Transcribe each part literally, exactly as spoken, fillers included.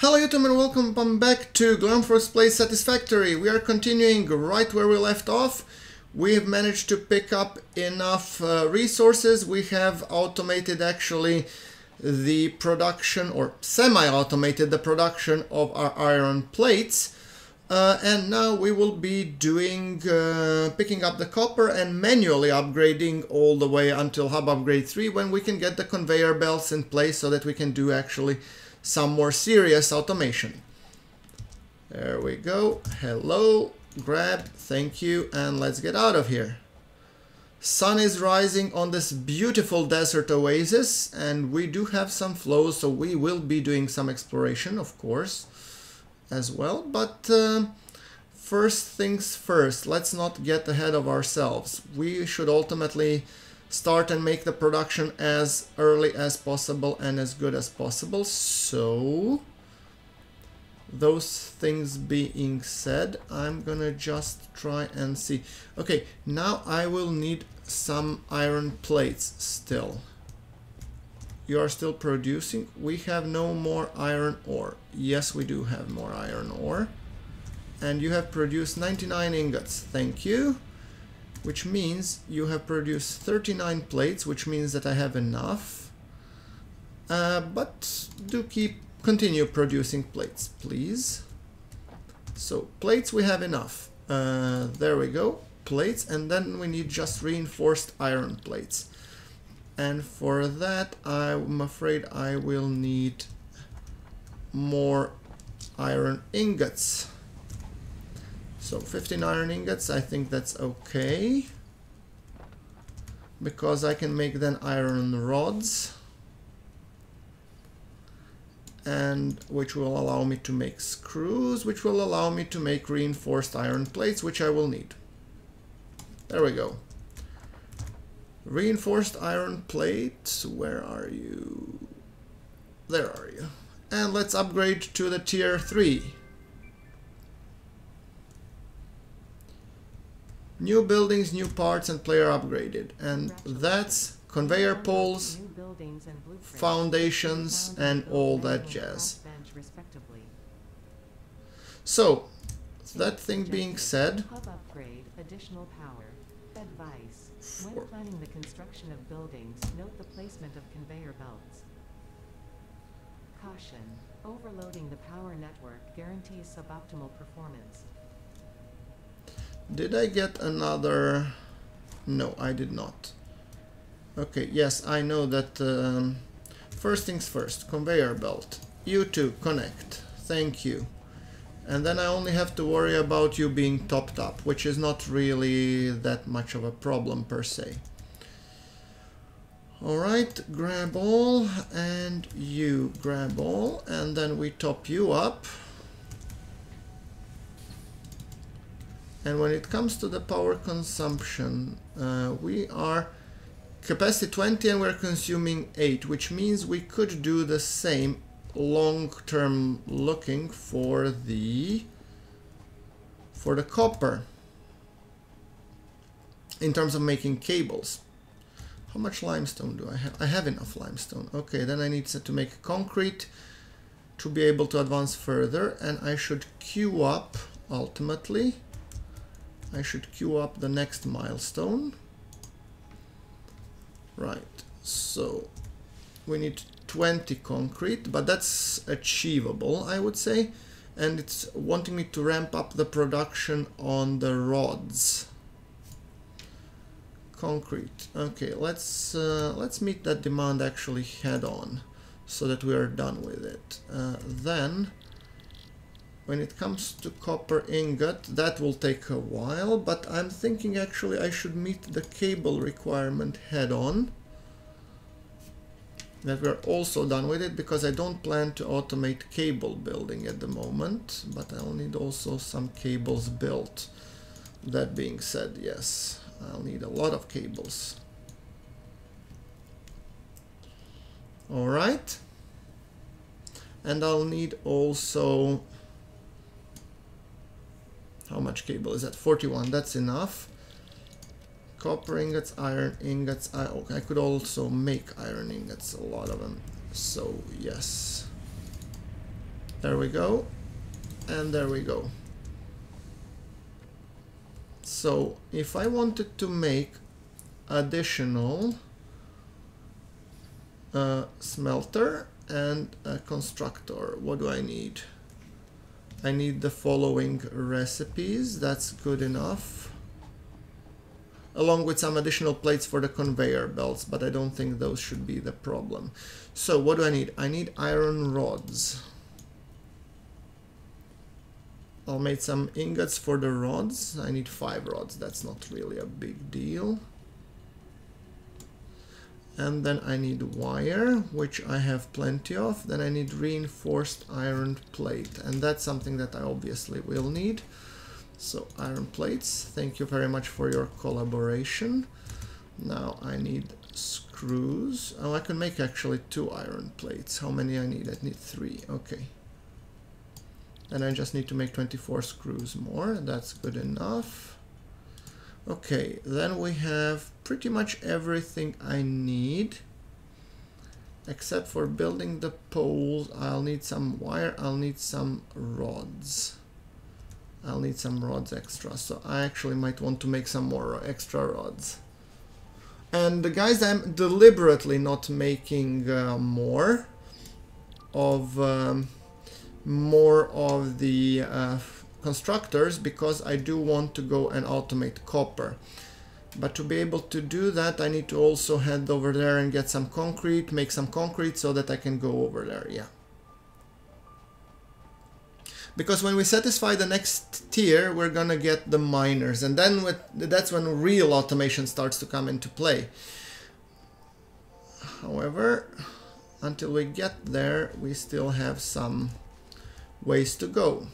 Hello YouTube and welcome back to Gruntworks Play Satisfactory. We are continuing right where we left off. We have managed to pick up enough uh, resources. We have automated actually the production, or semi-automated the production of our iron plates. Uh, and now we will be doing, uh, picking up the copper and manually upgrading all the way until Hub Upgrade three, when we can get the conveyor belts in place so that we can do actually some more serious automation. There we go. Hello, grab, thank you, and let's get out of here. Sun is rising on this beautiful desert oasis, and we do have some flows, so we will be doing some exploration, of course, as well. But uh, first things first, let's not get ahead of ourselves. We should ultimately start and make the production as early as possible and as good as possible. So, those things being said, I'm gonna just try and see. Okay, now I will need some iron plates still. You are still producing. We have no more iron ore. Yes, we do have more iron ore. And you have produced ninety-nine ingots. Thank you. Which means you have produced thirty-nine plates, which means that I have enough. Uh, but do keep, continue producing plates, please. So plates, we have enough. Uh, there we go, plates, and then we need just reinforced iron plates. And for that, I'm afraid I will need more iron ingots. So fifteen iron ingots, I think that's okay, because I can make then iron rods, and which will allow me to make screws, which will allow me to make reinforced iron plates, which I will need. There we go. Reinforced iron plates, where are you? There are you. And let's upgrade to the tier three. New buildings, new parts, and player upgraded. And that's conveyor poles, foundations, and all that jazz. So, that thing being said, when planning the construction of buildings, note the placement of conveyor belts. Caution, overloading the power network guarantees suboptimal performance. Did I get another? No, I did not. Okay, yes, I know that. Um, first things first, conveyor belt. You two, connect. Thank you. And then I only have to worry about you being topped up, which is not really that much of a problem per se. Alright, grab all, and you grab all, and then we top you up. And when it comes to the power consumption, uh, we are capacity twenty and we're consuming eight, which means we could do the same long-term looking for the for the copper in terms of making cables. How much limestone do I have? I have enough limestone. Okay, then I need to make concrete to be able to advance further, and I should queue up ultimately. I should queue up the next milestone. Right, so we need twenty concrete, but that's achievable, I would say. And it's wanting me to ramp up the production on the rods. Concrete. Okay, let's uh, let's meet that demand actually head on, so that we are done with it. Uh, then, when it comes to copper ingot, that will take a while, but I'm thinking actually I should meet the cable requirement head on. That we're also done with it, because I don't plan to automate cable building at the moment, but I'll need also some cables built. That being said, yes, I'll need a lot of cables. All right. And I'll need also, how much cable is that? forty-one, that's enough. Copper ingots, iron ingots. I, okay, I could also make iron ingots, a lot of them. So, yes. There we go. And there we go. So if I wanted to make additional uh, smelter and a constructor, what do I need? I need the following recipes, that's good enough, along with some additional plates for the conveyor belts, but I don't think those should be the problem. So what do I need? I need iron rods. I'll make some ingots for the rods. I need five rods, that's not really a big deal. And then I need wire, which I have plenty of. Then I need reinforced iron plate, and that's something that I obviously will need. So iron plates, thank you very much for your collaboration. Now I need screws. Oh, I can make actually two iron plates. How many I need? I need three, okay. And I just need to make twenty-four screws more, that's good enough. Okay, then we have pretty much everything I need, except for building the poles. I'll need some wire, I'll need some rods. I'll need some rods extra, so I actually might want to make some more extra rods. And guys, I'm deliberately not making uh, more of um, more of the uh, constructors, because I do want to go and automate copper. But to be able to do that, I need to also head over there and get some concrete, make some concrete so that I can go over there, yeah. Because when we satisfy the next tier, we're gonna get the miners, and then with, that's when real automation starts to come into play. However, until we get there, we still have some ways to go.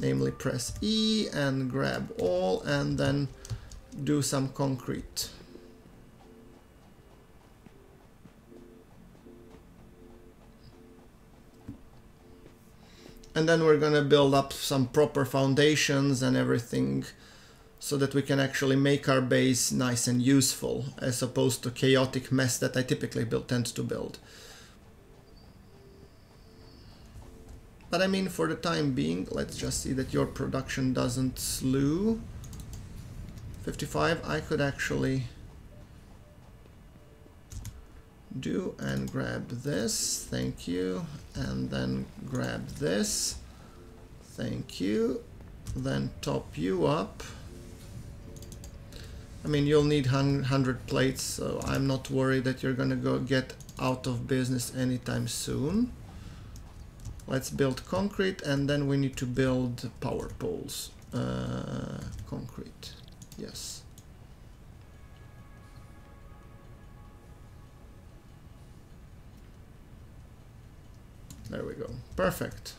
Namely, press E and grab all, and then do some concrete. And then we're gonna build up some proper foundations and everything so that we can actually make our base nice and useful, as opposed to chaotic mess that I typically build, tend to build. But I mean, for the time being, let's just see that your production doesn't slew. fifty-five, I could actually do and grab this, thank you, and then grab this, thank you, then top you up. I mean, you'll need one hundred plates, so I'm not worried that you're gonna go get out of business anytime soon. Let's build concrete, and then we need to build power poles. Uh, concrete, yes. There we go, perfect.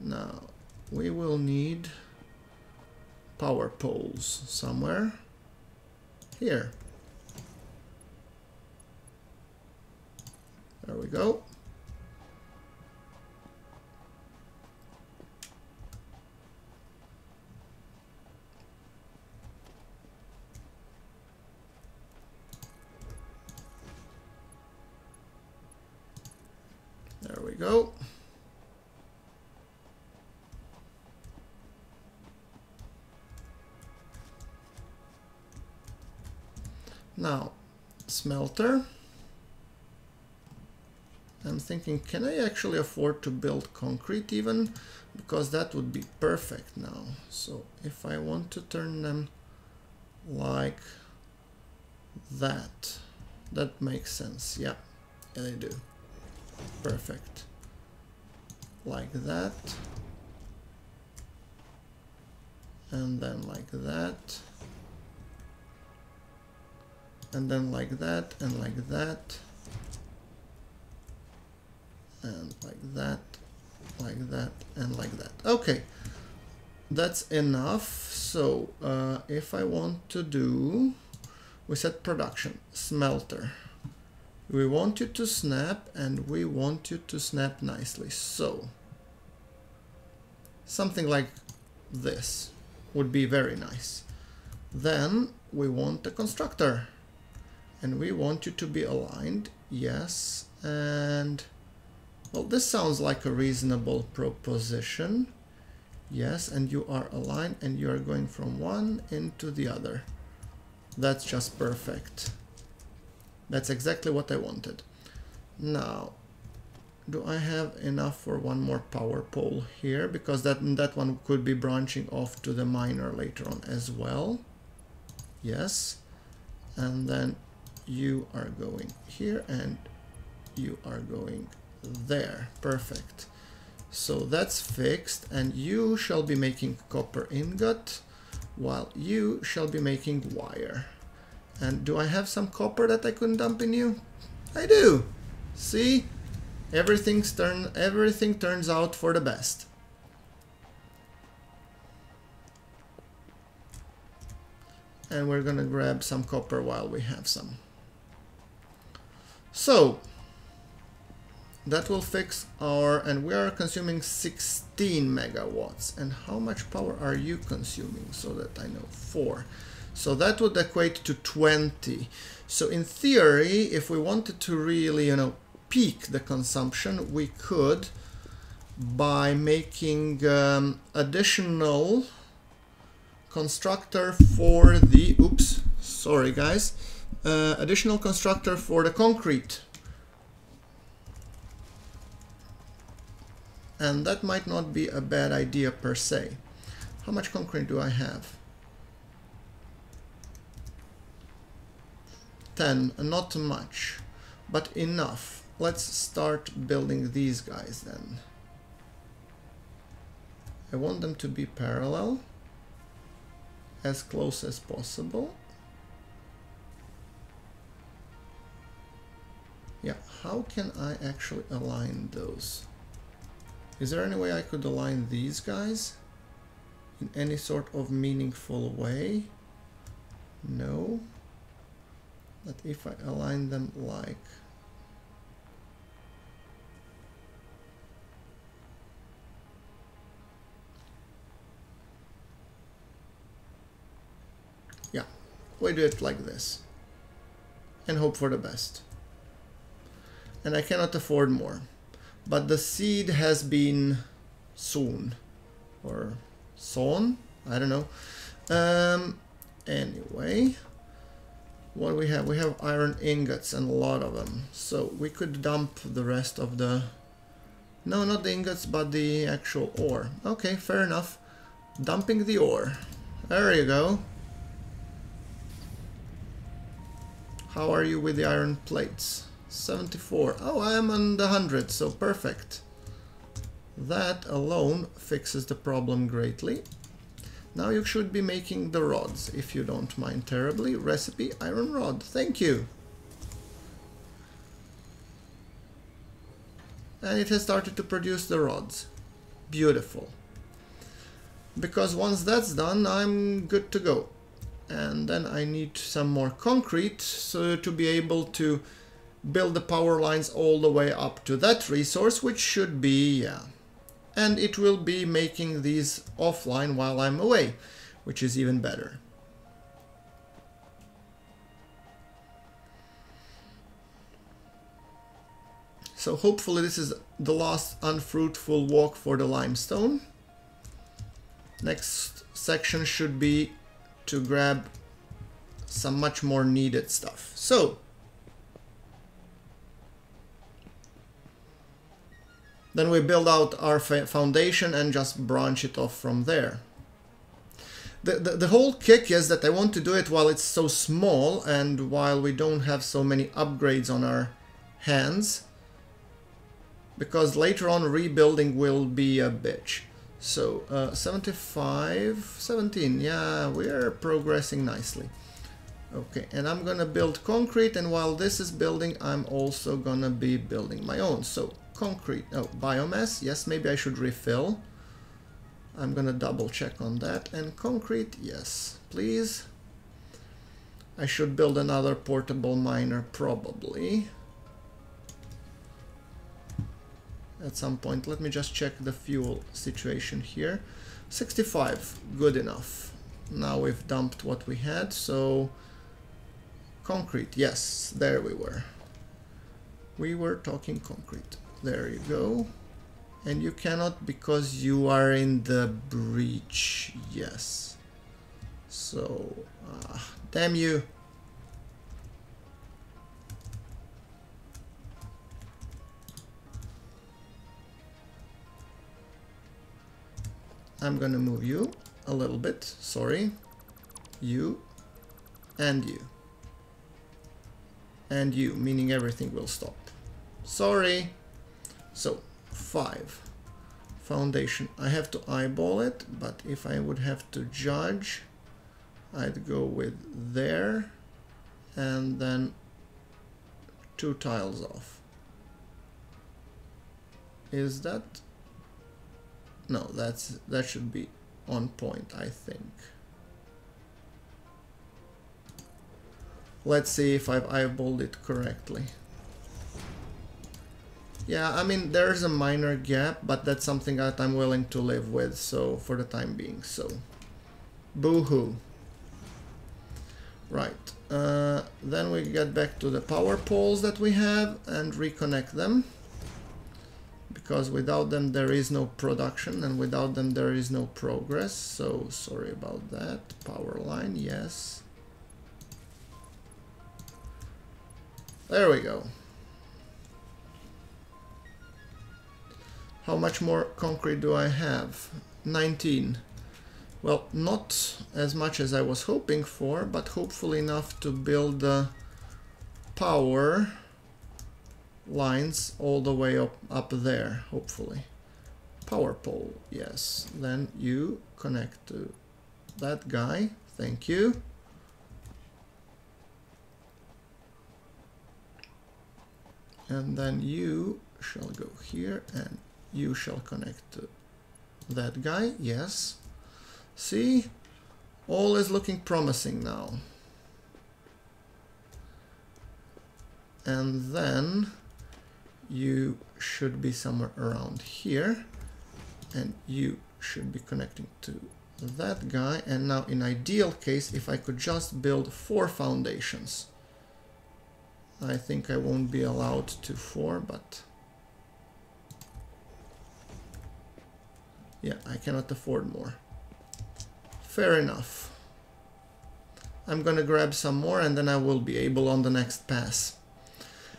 Now, we will need power poles somewhere. Here. There we go. There we go. Now, smelter. I'm thinking, can I actually afford to build concrete even? Because that would be perfect now. So if I want to turn them like that, that makes sense. Yeah, yeah, they do. Perfect. Like that. And then like that. And then like that, and like that. And like that, like that, and like that. Okay. That's enough. So, uh, if I want to do... We set production. Smelter. We want you to snap, and we want you to snap nicely. So, something like this would be very nice. Then we want a constructor, and we want you to be aligned, yes, and Well, this sounds like a reasonable proposition. Yes, and you are aligned and you are going from one into the other. That's just perfect. That's exactly what I wanted. Now, do I have enough for one more power pole here? Because that, that one could be branching off to the miner later on as well. Yes. And then you are going here and you are going there. Perfect. So that's fixed, and you shall be making copper ingot while you shall be making wire. And do I have some copper that I can dump in you? I do. See? Everything's turn, everything turns out for the best. And we're gonna grab some copper while we have some. So that will fix our, and we are consuming sixteen megawatts. And how much power are you consuming? So that I know, four. So that would equate to twenty. So in theory, if we wanted to really, you know, peak the consumption, we could by making um, additional constructor for the, oops, sorry guys, uh, additional constructor for the concrete. And that might not be a bad idea per se. How much concrete do I have? ten, not much, but enough. Let's start building these guys then. I want them to be parallel, as close as possible. Yeah, how can I actually align those? Is there any way I could align these guys in any sort of meaningful way? No. But if I align them like we do it like this and hope for the best. And I cannot afford more, but the seed has been sown or sown, I don't know. Um, anyway, what do we have? We have iron ingots and a lot of them, so we could dump the rest of the, no, not the ingots, but the actual ore. Okay, fair enough. Dumping the ore, there you go. How are you with the iron plates? seventy-four. Oh, I am on the one hundred, so perfect. That alone fixes the problem greatly. Now you should be making the rods, if you don't mind terribly. Recipe iron rod. Thank you. And it has started to produce the rods. Beautiful. Because once that's done, I'm good to go. And then I need some more concrete so to be able to build the power lines all the way up to that resource, which should be, yeah. And it will be making these offline while I'm away, which is even better. So hopefully this is the last unfruitful walk for the limestone. Next section should be to grab some much more needed stuff. So then we build out our foundation and just branch it off from there. The, the, the whole kick is that I want to do it while it's so small and while we don't have so many upgrades on our hands, because later on rebuilding will be a bitch. So uh, seventy-five, seventeen, yeah, we're progressing nicely. Okay, and I'm gonna build concrete, and while this is building, I'm also gonna be building my own. So concrete, oh, biomass, yes, maybe I should refill. I'm gonna double check on that, and concrete, yes, please. I should build another portable miner probably. At some point, let me just check the fuel situation here. sixty-five, good enough. Now we've dumped what we had, so concrete, yes, there we were. We were talking concrete. There you go. And you cannot because you are in the breach. Yes. So, uh, damn you. I'm gonna move you a little bit. Sorry. You and you. And you, meaning everything will stop. Sorry. So, five. Foundation. I have to eyeball it, but if I would have to judge, I'd go with there and then two tiles off. Is that? No, that's, that should be on point, I think. Let's see if I've eyeballed it correctly. Yeah, I mean, there's a minor gap, but that's something that I'm willing to live with, so for the time being, so. Boo-hoo. Right, uh, then we get back to the power poles that we have and reconnect them. Because without them there is no production, and without them there is no progress, so sorry about that. Power line, yes. There we go. How much more concrete do I have? nineteen. Well, not as much as I was hoping for, but hopefully enough to build uh, power lines all the way up, up there, hopefully. Power pole, yes. Then you connect to that guy. Thank you. And then you shall go here and you shall connect to that guy, yes. See, all is looking promising now. And then you should be somewhere around here, and you should be connecting to that guy. And now in ideal case, if I could just build four foundations, I think I won't be allowed to four, but yeah, I cannot afford more. Fair enough. I'm gonna grab some more and then I will be able on the next pass.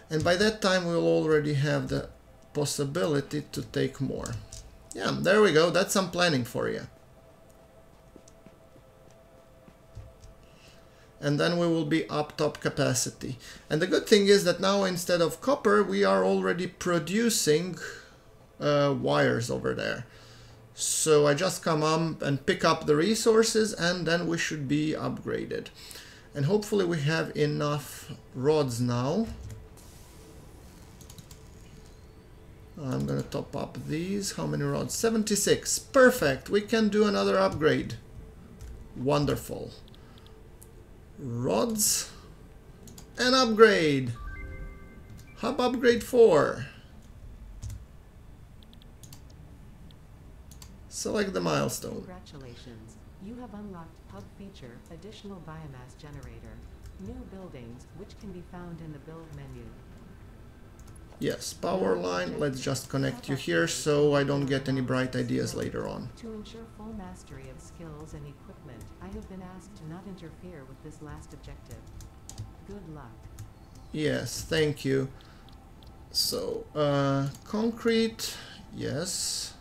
And by that time we'll already have the possibility to take more. Yeah, there we go. That's some planning for you. And then we will be up top capacity. And the good thing is that now instead of copper, we are already producing uh, wires over there. So I just come up and pick up the resources and then we should be upgraded. And hopefully we have enough rods now. I'm gonna top up these. How many rods? seventy-six. Perfect. We can do another upgrade. Wonderful. Rods. An upgrade. Hub upgrade four. Select the milestone. Congratulations. You have unlocked hub feature, additional biomass generator, new buildings, which can be found in the build menu. Yes, power line, let's just connect you here so I don't get any bright ideas later on. To ensure full mastery of skills and equipment, I have been asked to not interfere with this last objective. Good luck. Yes, thank you. So, uh, concrete, yes.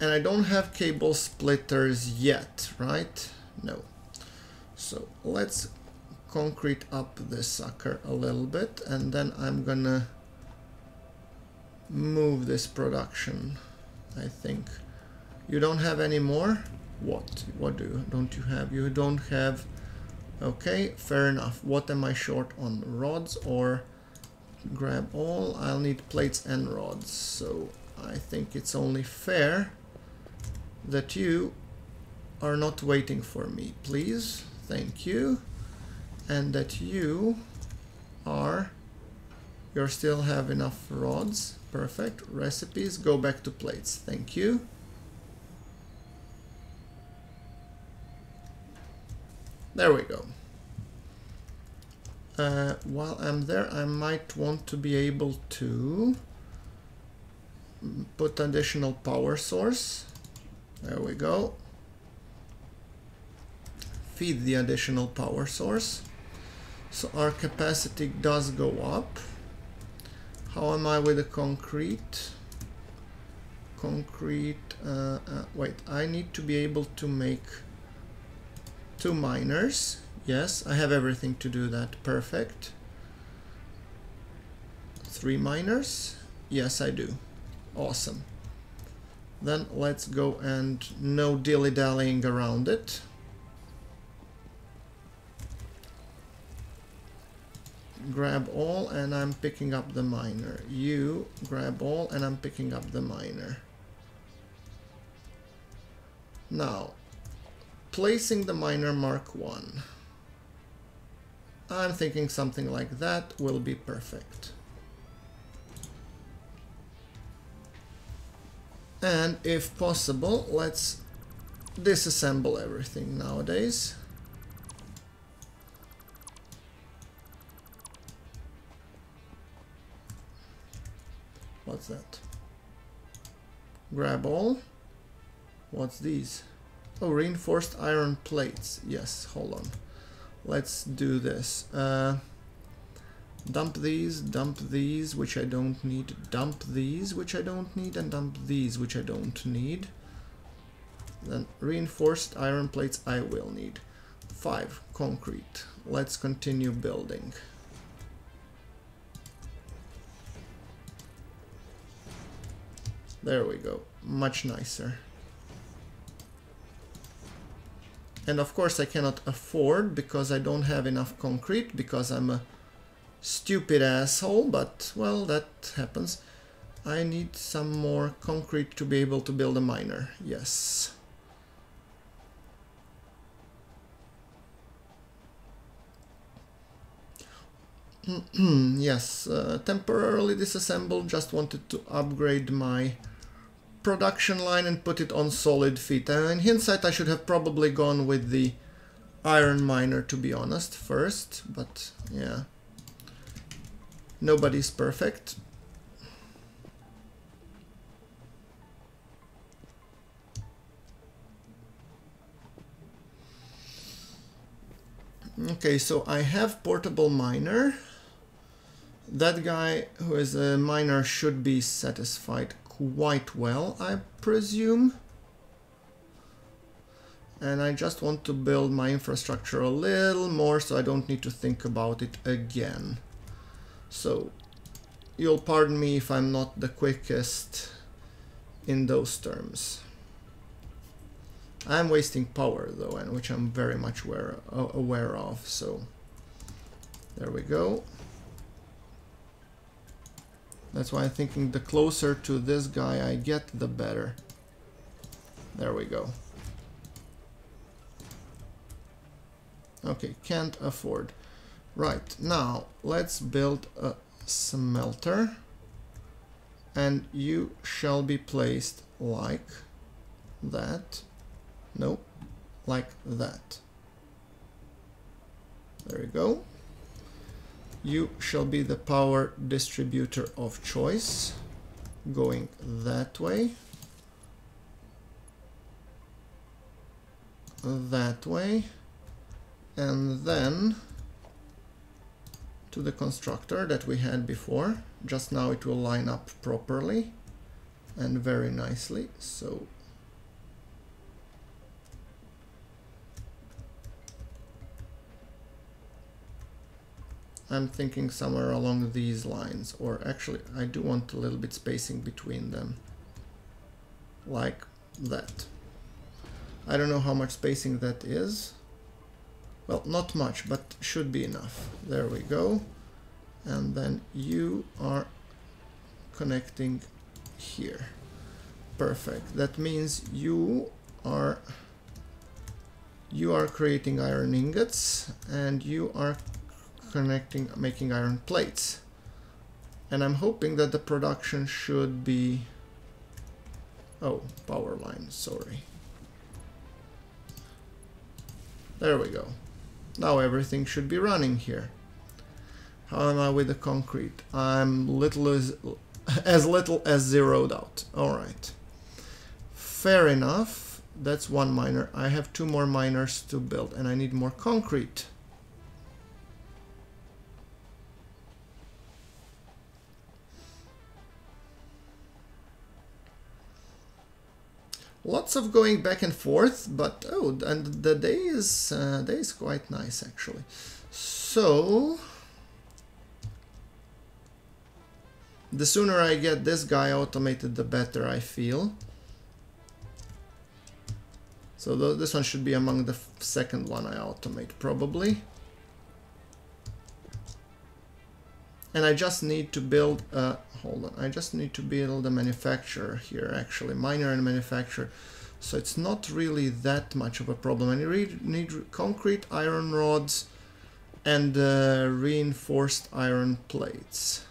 And I don't have cable splitters yet, right? No. So let's concrete up this sucker a little bit and then I'm gonna move this production, I think. You don't have any more? What? What do you, don't you have? You don't have... Okay, fair enough. What am I short on? Rods or grab all? I'll need plates and rods. So I think it's only fair that you are not waiting for me, please. Thank you. And that you are, you still have enough rods. Perfect. Recipes, go back to plates. Thank you. There we go. uh, while I'm there, I might want to be able to put additional power source. There we go. Feed the additional power source. So our capacity does go up. How am I with the concrete? Concrete, uh, uh, wait, I need to be able to make two miners. Yes, I have everything to do that. Perfect. Three miners. Yes, I do. Awesome. Then let's go and no dilly-dallying around it. Grab all and I'm picking up the miner. You grab all and I'm picking up the miner. Now, placing the miner mark one. I'm thinking something like that will be perfect. And if possible, let's disassemble everything nowadays. What's that? Grab all. What's these? Oh, reinforced iron plates. Yes, hold on. Let's do this. Uh, dump these, dump these, which I don't need, dump these, which I don't need, and dump these, which I don't need. Then reinforced iron plates I will need. Five, concrete. Let's continue building. There we go, much nicer. And of course I cannot afford, because I don't have enough concrete, because I'm a stupid asshole, but well, that happens. I need some more concrete to be able to build a miner, yes. Yes, uh, temporarily disassembled, just wanted to upgrade my production line and put it on solid feet. Uh, in hindsight, I should have probably gone with the iron miner, to be honest, first, but yeah, nobody's perfect. Okay, so I have portable miner. That guy who is a miner should be satisfied quite well, I presume. And I just want to build my infrastructure a little more so I don't need to think about it again. So you'll pardon me if I'm not the quickest in those terms. I'm wasting power though, and which I'm very much aware, uh, aware of, so there we go. That's why I'm thinking the closer to this guy I get, the better. There we go. Okay, can't afford. Right, now let's build a smelter, and you shall be placed like that. No, like that. There we go. You shall be the power distributor of choice, going that way, that way, and then to the constructor that we had before. Just now it will line up properly and very nicely. So I'm thinking somewhere along these lines, or actually I do want a little bit spacing between them, like that. I don't know how much spacing that is. Well, not much, but should be enough. There we go. And then you are connecting here. Perfect. That means you are you are creating iron ingots, and you are connecting, making iron plates. And I'm hoping that the production should be, oh, power line, sorry. There we go. Now everything should be running here. How am I with the concrete? I'm little as, as little as zeroed out. All right. Fair enough. That's one miner. I have two more miners to build, and I need more concrete. Lots of going back and forth, but oh, and the day is uh, day is quite nice actually. So the sooner I get this guy automated, the better I feel. So th this one should be among the second one I automate probably. And I just need to build a, hold on, I just need to build a manufacturer here, actually, miner and manufacturer. So it's not really that much of a problem. I need, need concrete, iron rods, and uh, reinforced iron plates.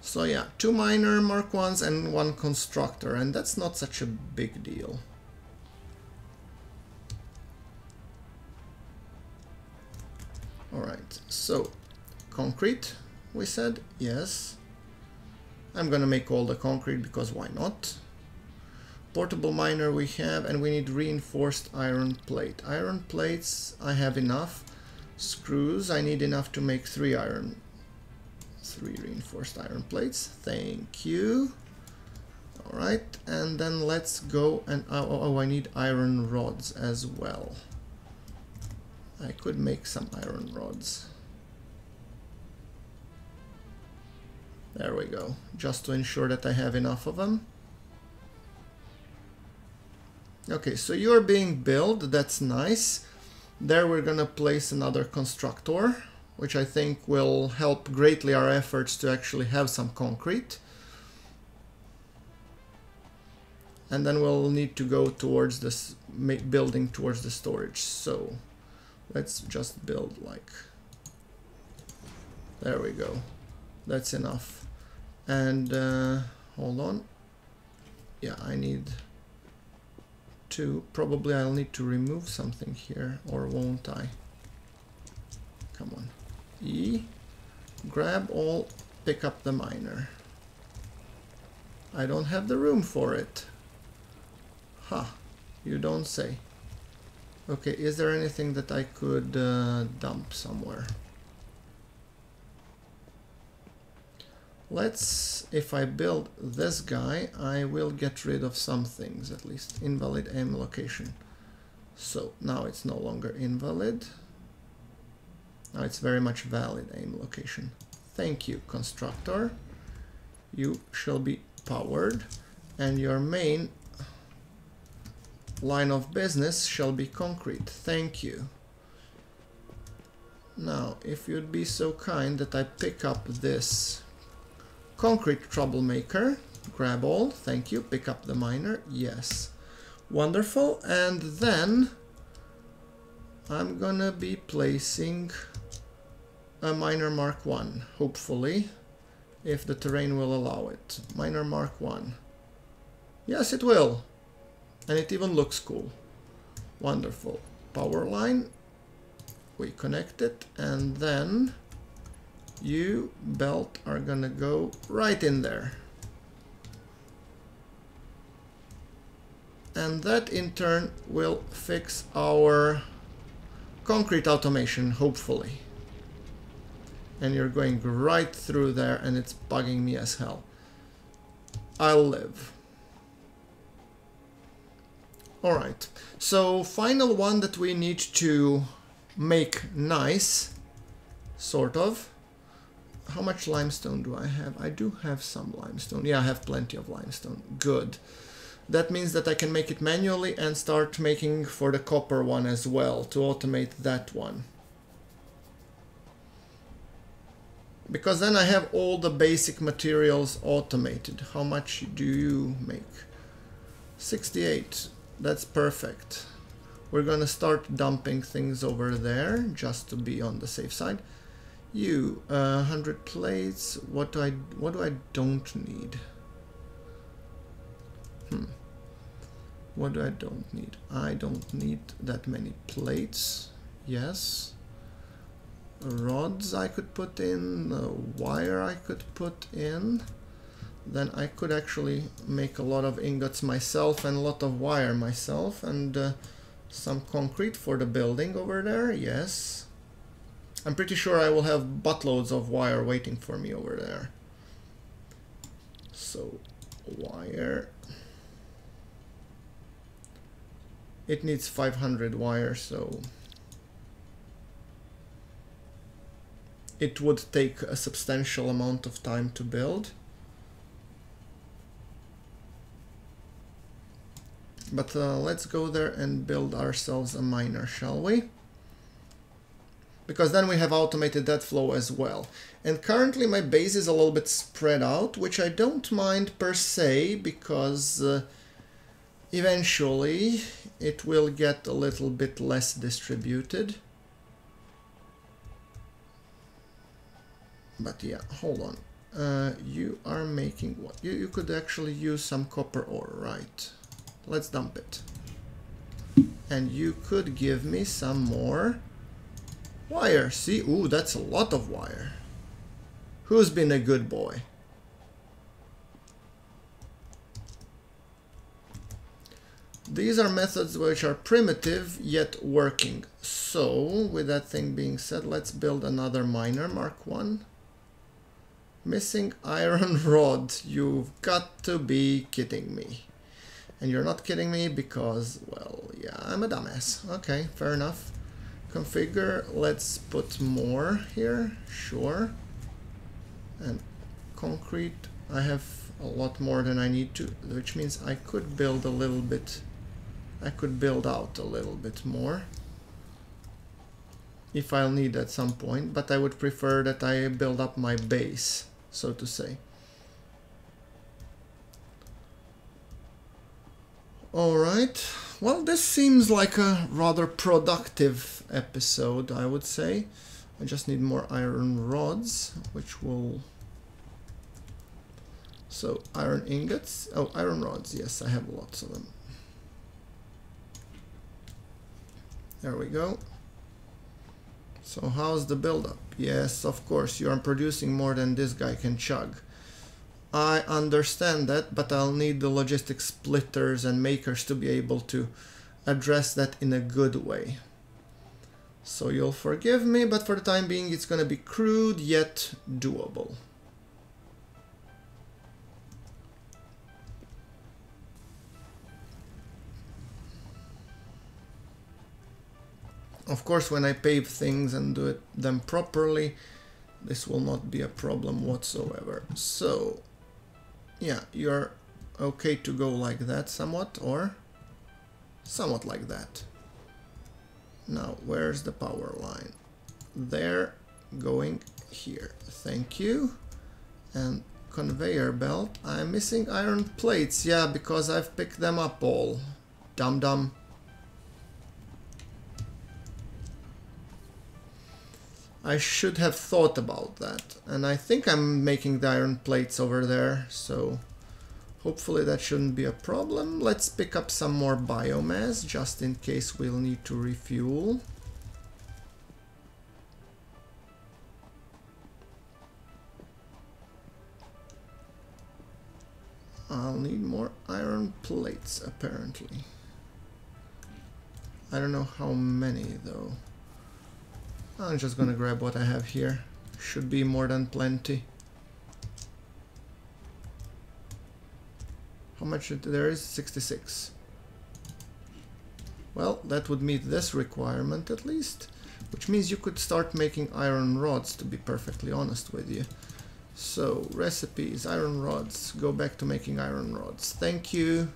So yeah, two miner Mark ones and one constructor, and that's not such a big deal. All right, so concrete, we said, yes. I'm gonna make all the concrete because why not? Portable miner we have, and we need reinforced iron plate. Iron plates, I have enough. Screws, I need enough to make three iron, three reinforced iron plates. Thank you. All right, and then let's go and, oh, oh, oh I need iron rods as well. I could make some iron rods. There we go, just to ensure that I have enough of them. Okay, so you're being built, that's nice. There we're gonna place another constructor, which I think will help greatly our efforts to actually have some concrete. And then we'll need to go towards this, building towards the storage, so. Let's just build like, there we go, that's enough. And uh, hold on, yeah, I need to, probably I'll need to remove something here, or won't I? Come on, E, grab all, pick up the miner. I don't have the room for it. Ha, huh, you don't say. Okay, is there anything that I could uh, dump somewhere? Let's, if I build this guy, I will get rid of some things at least. Invalid aim location. So now it's no longer invalid. Now it's very much valid aim location. Thank you, constructor. You shall be powered, and your main line of business shall be concrete. Thank you. Now, if you'd be so kind that I pick up this concrete troublemaker, grab all, thank you, pick up the miner, yes. Wonderful, and then I'm gonna be placing a miner Mark one, hopefully, if the terrain will allow it. Miner Mark one. Yes, it will. And it even looks cool. Wonderful. Power line. We connect it, and then you, belt, are gonna go right in there. And that in turn will fix our concrete automation, hopefully. And you're going right through there, and it's bugging me as hell. I'll live. All right, so final one that we need to make nice, sort of. How much limestone do I have? I do have some limestone. Yeah, I have plenty of limestone. Good. That means that I can make it manually and start making for the copper one as well, to automate that one. Because then I have all the basic materials automated. How much do you make? sixty-eight. That's perfect. We're gonna start dumping things over there just to be on the safe side. You, uh, one hundred plates. What do I? What do I don't need? Hmm. What do I don't need? I don't need that many plates. yes. Rods I could put in, uh, wire I could put in. Then I could actually make a lot of ingots myself and a lot of wire myself, and uh, some concrete for the building over there, yes. I'm pretty sure I will have buttloads of wire waiting for me over there. So, wire. It needs five hundred wire, so it would take a substantial amount of time to build. But uh, let's go there and build ourselves a miner, shall we? Because then we have automated that flow as well. And currently my base is a little bit spread out, which I don't mind per se, because uh, eventually it will get a little bit less distributed. But yeah, hold on. Uh, you are making what? You, you could actually use some copper ore, right? Let's dump it. And you could give me some more wire. See? Ooh, that's a lot of wire. Who's been a good boy? These are methods which are primitive yet working. So, with that thing being said, let's build another miner, Mark one. Missing iron rod. You've got to be kidding me. And you're not kidding me because, well, yeah, I'm a dumbass. Okay, fair enough. Configure, let's put more here, sure. And concrete, I have a lot more than I need to, which means I could build a little bit, I could build out a little bit more. If I'll need at some point, but I would prefer that I build up my base, so to say. Alright, well, this seems like a rather productive episode, I would say. I just need more iron rods, which will... So, iron ingots. Oh, iron rods, yes, I have lots of them. There we go. So, how's the build-up? Yes, of course, you are producing more than this guy can chug. I understand that, but I'll need the logistic splitters and makers to be able to address that in a good way. So you'll forgive me, but for the time being it's going to be crude yet doable. Of course, when I pave things and do it, them properly, this will not be a problem whatsoever. So... yeah, you're okay to go like that somewhat, or somewhat like that. Now, where's the power line? There, going here. Thank you. And conveyor belt. I'm missing iron plates. Yeah, because I've picked them up all. Dum dum. I should have thought about that, and I think I'm making the iron plates over there, so hopefully that shouldn't be a problem. Let's pick up some more biomass, just in case we'll need to refuel. I'll need more iron plates, apparently. I don't know how many, though. I'm just gonna grab what I have here. Should be more than plenty. How much there is? sixty-six. Well, that would meet this requirement at least, which means you could start making iron rods, to be perfectly honest with you. So, recipes, iron rods. Go back to making iron rods. Thank you.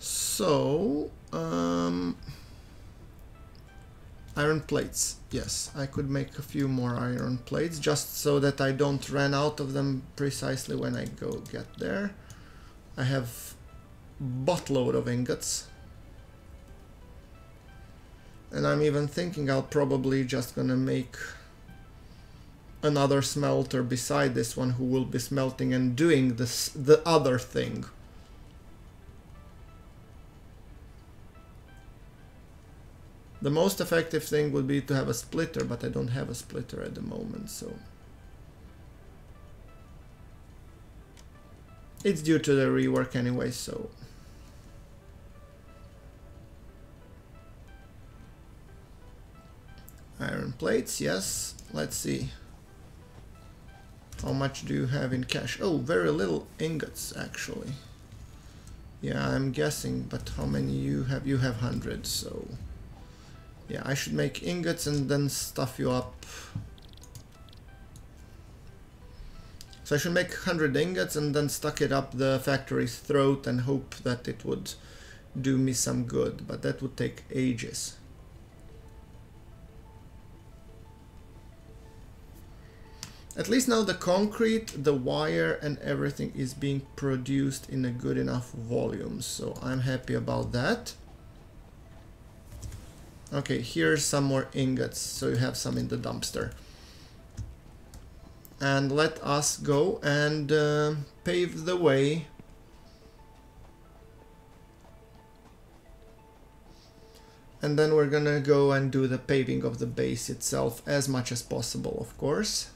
So, um... iron plates. Yes, I could make a few more iron plates just so that I don't run out of them precisely when I go get there. I have buttload of ingots. And I'm even thinking I'll probably just gonna make another smelter beside this one who will be smelting and doing this the other thing. The most effective thing would be to have a splitter, but I don't have a splitter at the moment, so... It's due to the rework anyway, so... Iron plates, yes. Let's see. How much do you have in cash? Oh, very little ingots, actually. Yeah, I'm guessing, but how many you have? You have one hundred, so... Yeah, I should make ingots and then stuff you up. So I should make one hundred ingots and then stuck it up the factory's throat and hope that it would do me some good, but that would take ages. At least now the concrete, the wire and everything is being produced in a good enough volume, so I'm happy about that. Okay, here's some more ingots, so you have some in the dumpster. And let us go and uh, pave the way. And then we're gonna go and do the paving of the base itself as much as possible, of course.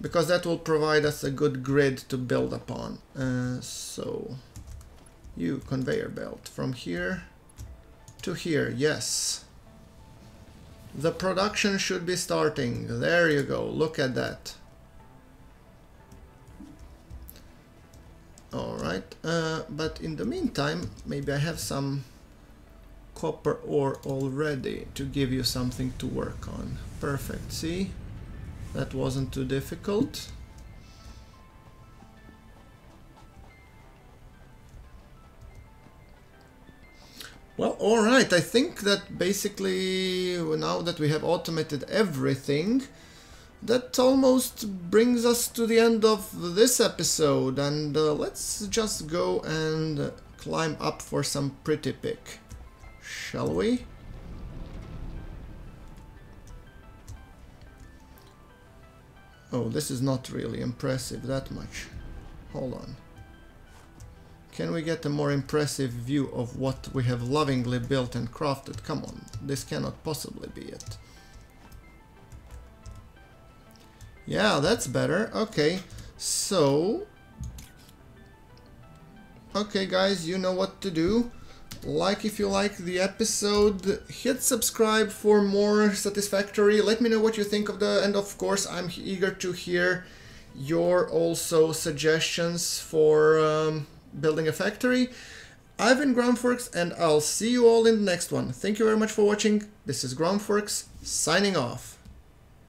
Because that will provide us a good grid to build upon. Uh, so, you conveyor belt from here to here, yes. The production should be starting. There you go, look at that. Alright, uh, but in the meantime, maybe I have some copper ore already to give you something to work on. Perfect, see? That wasn't too difficult. Well, all right, I think that basically now that we have automated everything, that almost brings us to the end of this episode, and uh, let's just go and climb up for some pretty pick, shall we? Oh, this is not really impressive that much. Hold on. Can we get a more impressive view of what we have lovingly built and crafted? Come on, this cannot possibly be it. Yeah, that's better. Okay, so... Okay, guys, you know what to do. Like if you like the episode, hit subscribe for more Satisfactory. Let me know what you think of the... And of course, I'm eager to hear your also suggestions for... Um, building a factory. I've been Gruntworks, and I'll see you all in the next one. Thank you very much for watching. This is Gruntworks, signing off.